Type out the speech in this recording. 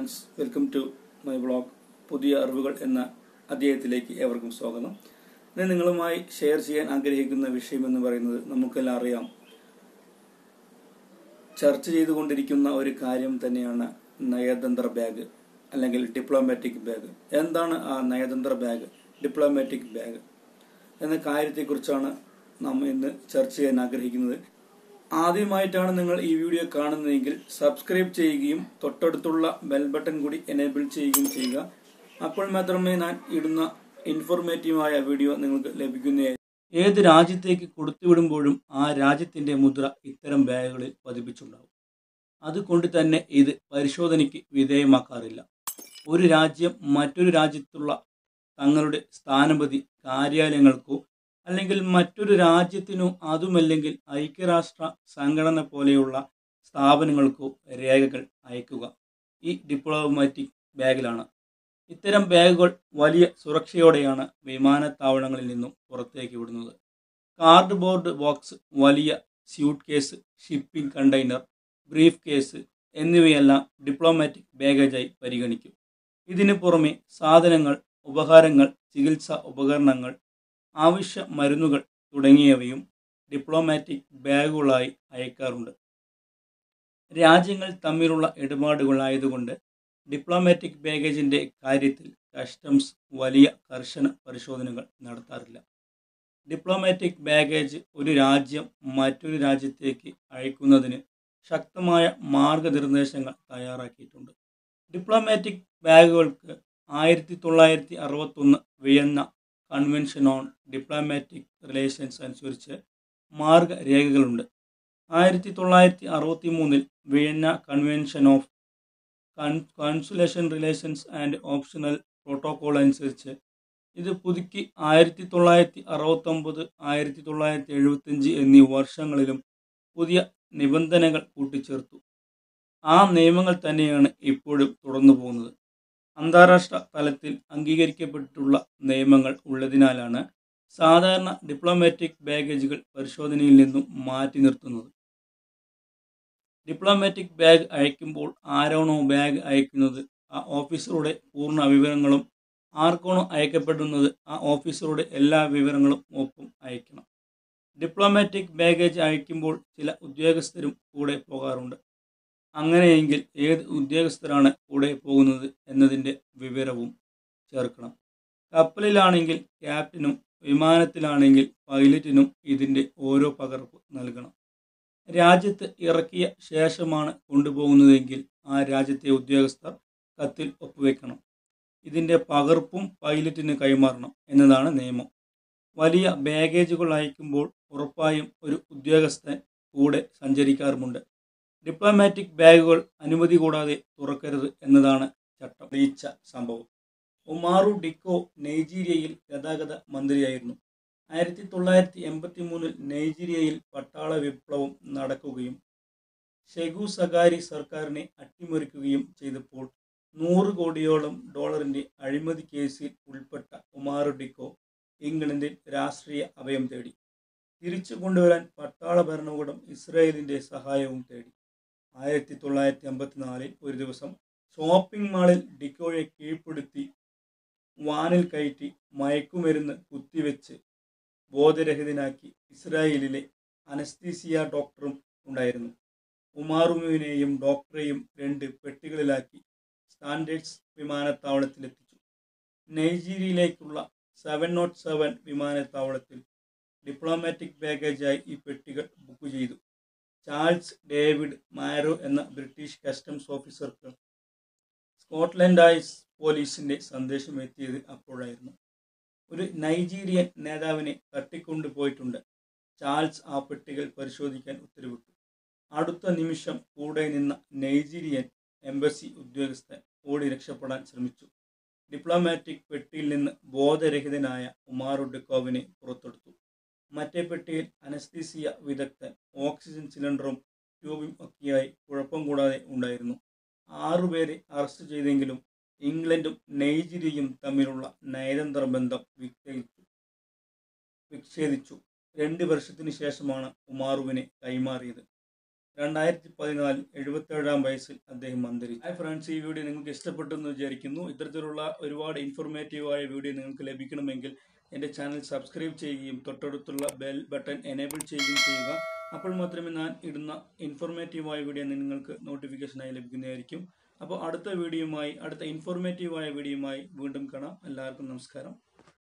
Friends, welcome to my vlog. പുതിയ അറിവുകൾ എന്ന അധ്യായത്തിലേക്ക് ഏവർക്കും സ്വാഗതം. ഇന്ന് നിങ്ങളുമായി ഷെയർ ചെയ്യാൻ ആഗ്രഹിക്കുന്ന വിഷയം എന്ന് പറയുന്നത് നമുക്കെല്ലാം അറിയാം, ചർച്ച ചെയ്തുകൊണ്ടിരിക്കുന്ന ഒരു കാര്യം തന്നെയാണ് നയതന്ത്ര ബാഗ് അല്ലെങ്കിൽ ഡിപ്ലോമാറ്റിക് ബാഗ്. എന്താണ് ആ നയതന്ത്ര ബാഗ്, ഡിപ്ലോമാറ്റിക് ബാഗ് എന്ന കാര്യത്തെക്കുറിച്ചാണ് നാം ഇന്ന് ചർച്ച ചെയ്യാൻ ആഗ്രഹിക്കുന്നത്. ആദ്യമായിട്ടാണ് നിങ്ങൾ ഈ വീഡിയോ കാണുന്നതെങ്കിൽ സബ്സ്ക്രൈബ് ചെയ്യുകയും തൊട്ടടുത്തുള്ള ബെൽ ബട്ടൺ കൂടി എനേബിൾ ചെയ്യുകയും ചെയ്യുക. അപ്പോൾ മാത്രമേ ഞാൻ ഇടുന്ന ഇൻഫോർമേറ്റീവായ വീഡിയോ നിങ്ങൾക്ക് ലഭിക്കുന്നതായി. ഏത് രാജ്യത്തേക്ക് കൊടുത്തുവിടുമ്പോഴും ആ രാജ്യത്തിൻ്റെ മുദ്ര ഇത്തരം ബാഗുകളിൽ പതിപ്പിച്ചുണ്ടാകും. അതുകൊണ്ട് തന്നെ ഇത് പരിശോധനയ്ക്ക് വിധേയമാക്കാറില്ല. ഒരു രാജ്യം മറ്റൊരു രാജ്യത്തുള്ള തങ്ങളുടെ സ്ഥാനപതി കാര്യാലയങ്ങൾക്കോ അല്ലെങ്കിൽ മറ്റൊരു രാജ്യത്തിനോ അതുമല്ലെങ്കിൽ ഐക്യരാഷ്ട്ര സംഘടന പോലെയുള്ള സ്ഥാപനങ്ങൾക്കോ രേഖകൾ അയക്കുക ഈ ഡിപ്ലോമാറ്റിക് ബാഗിലാണ്. ഇത്തരം ബാഗുകൾ വലിയ സുരക്ഷയോടെയാണ് വിമാനത്താവളങ്ങളിൽ നിന്നും പുറത്തേക്ക് വിടുന്നത്. കാർഡ് ബോർഡ് ബോക്സ്, വലിയ suitcase, shipping container, briefcase എന്നിവയെല്ലാം ഡിപ്ലോമാറ്റിക് ബാഗേജായി പരിഗണിക്കും. ഇതിനു പുറമെ സാധനങ്ങൾ, ഉപഹാരങ്ങൾ, ചികിത്സാ ഉപകരണങ്ങൾ, ആവശ്യ മരുന്നുകൾ തുടങ്ങിയവയും ഡിപ്ലോമാറ്റിക് ബാഗുകളായി അയക്കാറുണ്ട്. രാജ്യങ്ങൾ തമ്മിലുള്ള ഇടപാടുകളായതുകൊണ്ട് ഡിപ്ലോമാറ്റിക് ബാഗേജിൻ്റെ കാര്യത്തിൽ കസ്റ്റംസ് വലിയ കർശന പരിശോധനകൾ നടത്താറില്ല. ഡിപ്ലോമാറ്റിക് ബാഗേജ് ഒരു രാജ്യം മറ്റൊരു രാജ്യത്തേക്ക് അയക്കുന്നതിന് ശക്തമായ മാർഗനിർദ്ദേശങ്ങൾ തയ്യാറാക്കിയിട്ടുണ്ട്. ഡിപ്ലോമാറ്റിക് ബാഗുകൾക്ക് 1961 Vienna convention on diplomatic relations അനുസരിച്ച് മാർഗരേഖകളുണ്ട്. 1963 Vienna convention of consolation relations and optional protocol അനുസരിച്ച് ഇത് പുതുക്കി 1969, 1975 എന്നീ വർഷങ്ങളിലും പുതിയ നിബന്ധനകൾ കൂട്ടിച്ചേർത്തു. ആ നിയമങ്ങൾ തന്നെയാണ് ഇപ്പോഴും തുടർന്നു പോകുന്നത്. അന്താരാഷ്ട്ര തലത്തിൽ അംഗീകരിക്കപ്പെട്ടിട്ടുള്ള നിയമങ്ങൾ ഉള്ളതിനാലാണ് സാധാരണ ഡിപ്ലോമാറ്റിക് ബാഗേജുകൾ പരിശോധനയിൽ നിന്നും മാറ്റി നിർത്തുന്നത്. ഡിപ്ലോമാറ്റിക് ബാഗ് അയക്കുമ്പോൾ ആരാണോ ബാഗ് അയക്കുന്നത് ആ ഓഫീസറുടെ പൂർണ്ണ വിവരങ്ങളും ആർക്കാണോ അയക്കപ്പെടുന്നത് ആ ഓഫീസറുടെ എല്ലാ വിവരങ്ങളും ഒപ്പം അയക്കണം. ഡിപ്ലോമാറ്റിക് ബാഗേജ് അയക്കുമ്പോൾ ചില ഉദ്യോഗസ്ഥരും കൂടെ പോകാറുണ്ട്. അങ്ങനെയെങ്കിൽ ഏത് ഉദ്യോഗസ്ഥരാണ് കൂടെ പോകുന്നത് എന്നതിൻ്റെ വിവരവും ചേർക്കണം. കപ്പലിലാണെങ്കിൽ ക്യാപ്റ്റനും വിമാനത്തിലാണെങ്കിൽ പൈലറ്റിനും ഇതിൻ്റെ ഓരോ പകർപ്പ് നൽകണം. രാജ്യത്ത് ഇറക്കിയ ശേഷമാണ് കൊണ്ടുപോകുന്നതെങ്കിൽ ആ രാജ്യത്തെ ഉദ്യോഗസ്ഥർ കത്തിൽ ഒപ്പുവെക്കണം. ഇതിൻ്റെ പകർപ്പും പൈലറ്റിന് കൈമാറണം എന്നതാണ് നിയമം. വലിയ ബാഗേജുകൾ അയക്കുമ്പോൾ ഉറപ്പായും ഒരു ഉദ്യോഗസ്ഥൻ കൂടെ സഞ്ചരിക്കാറുമുണ്ട്. ഡിപ്ലോമാറ്റിക് ബാഗുകൾ അനുമതി കൂടാതെ തുറക്കരുത് എന്നതാണ് ചട്ടം. ലീച്ച സംഭവം. ഉമാറു ഡിക്കോ നൈജീരിയയിൽ ഗതാഗത മന്ത്രിയായിരുന്നു. 1983 നൈജീരിയയിൽ പട്ടാള വിപ്ലവം നടക്കുകയും ഷെഗു സഗാരി സർക്കാരിനെ അട്ടിമറിക്കുകയും ചെയ്തപ്പോൾ $100 കോടിയോളം അഴിമതി കേസിൽ ഉൾപ്പെട്ട ഉമാറു ഡിക്കോ ഇംഗ്ലണ്ടിൽ രാഷ്ട്രീയ അഭയം തേടി. തിരിച്ചു കൊണ്ടുവരാൻ പട്ടാള ഭരണകൂടം ഇസ്രായേലിൻ്റെ സഹായവും തേടി. 1954 ഒരു ദിവസം ഷോപ്പിംഗ് മാളിൽ ഡിക്കോയെ കീഴ്പ്പെടുത്തി വാനിൽ കയറ്റി മയക്കുമരുന്ന് കുത്തിവെച്ച് ബോധരഹിതനാക്കി ഇസ്രായേലിലെ അനസ്തീസിയ ഡോക്ടറും ഉണ്ടായിരുന്നു. ഉമാറുമുവിനെയും ഡോക്ടറെയും 2 പെട്ടികളിലാക്കി സ്റ്റാൻഡേർഡ്സ് വിമാനത്താവളത്തിലെത്തിച്ചു. നൈജീരിയയിലേക്കുള്ള 707 വിമാനത്താവളത്തിൽ ഡിപ്ലോമാറ്റിക് ബാഗേജായി ഈ പെട്ടികൾ ബുക്ക് ചെയ്തു. ചാൾസ് ഡേവിഡ് മാരോ എന്ന ബ്രിട്ടീഷ് കസ്റ്റംസ് ഓഫീസർക്ക് സ്കോട്ട്ലൻഡ് പോലീസിൻ്റെ സന്ദേശം എത്തിയത് അപ്പോഴായിരുന്നു. ഒരു നൈജീരിയൻ നേതാവിനെ തട്ടിക്കൊണ്ടുപോയിട്ടുണ്ട്. ചാൾസ് ആ പെട്ടികൾ പരിശോധിക്കാൻ ഉത്തരവിട്ടു. അടുത്ത നിമിഷം കൂടെ നിന്ന നൈജീരിയൻ എംബസി ഉദ്യോഗസ്ഥൻ ഓടി രക്ഷപ്പെടാൻ ശ്രമിച്ചു. ഡിപ്ലോമാറ്റിക് പെട്ടിയിൽ നിന്ന് ബോധരഹിതനായ ഉമാറു ഡിക്കോവിനെ പുറത്തെടുത്തു. മറ്റേ പെട്ടിയിൽ അനസ്തീസിയ വിദഗ്ധൻ, ഓക്സിജൻ സിലിണ്ടറും ട്യൂബും ഒക്കെയായി കുഴപ്പം കൂടാതെ ഉണ്ടായിരുന്നു. 6 പേരെ അറസ്റ്റ് ചെയ്തെങ്കിലും ഇംഗ്ലണ്ടും നൈജീരിയയും തമ്മിലുള്ള നയതന്ത്ര ബന്ധം വിച്ഛേദിച്ചു. 2 വർഷത്തിന് ശേഷമാണ് ഉമാറുവിനെ കൈമാറിയത്. 2014 77-ആം വയസ്സിൽ അദ്ദേഹം അന്തരിച്ചു. ഹായ് ഫ്രണ്ട്സ്, ഈ വീഡിയോ നിങ്ങൾക്ക് ഇഷ്ടപ്പെട്ടെന്ന് വിചാരിക്കുന്നു. ഇത്തരത്തിലുള്ള ഒരുപാട് ഇൻഫോർമേറ്റീവായ വീഡിയോ നിങ്ങൾക്ക് ലഭിക്കണമെങ്കിൽ എൻ്റെ ചാനൽ സബ്സ്ക്രൈബ് ചെയ്യുകയും തൊട്ടടുത്തുള്ള ബെൽ ബട്ടൺ എനേബിൾ ചെയ്യുകയും ചെയ്യുക. അപ്പോൾ മാത്രമേ ഞാൻ ഇടുന്ന ഇൻഫോർമേറ്റീവായ വീഡിയോ നിങ്ങൾക്ക് നോട്ടിഫിക്കേഷനായി ലഭിക്കുന്നതായിരിക്കും. അപ്പോൾ അടുത്ത വീഡിയോയുമായി, അടുത്ത ഇൻഫോർമേറ്റീവായ വീഡിയോയുമായി വീണ്ടും കാണാം. എല്ലാവർക്കും നമസ്കാരം.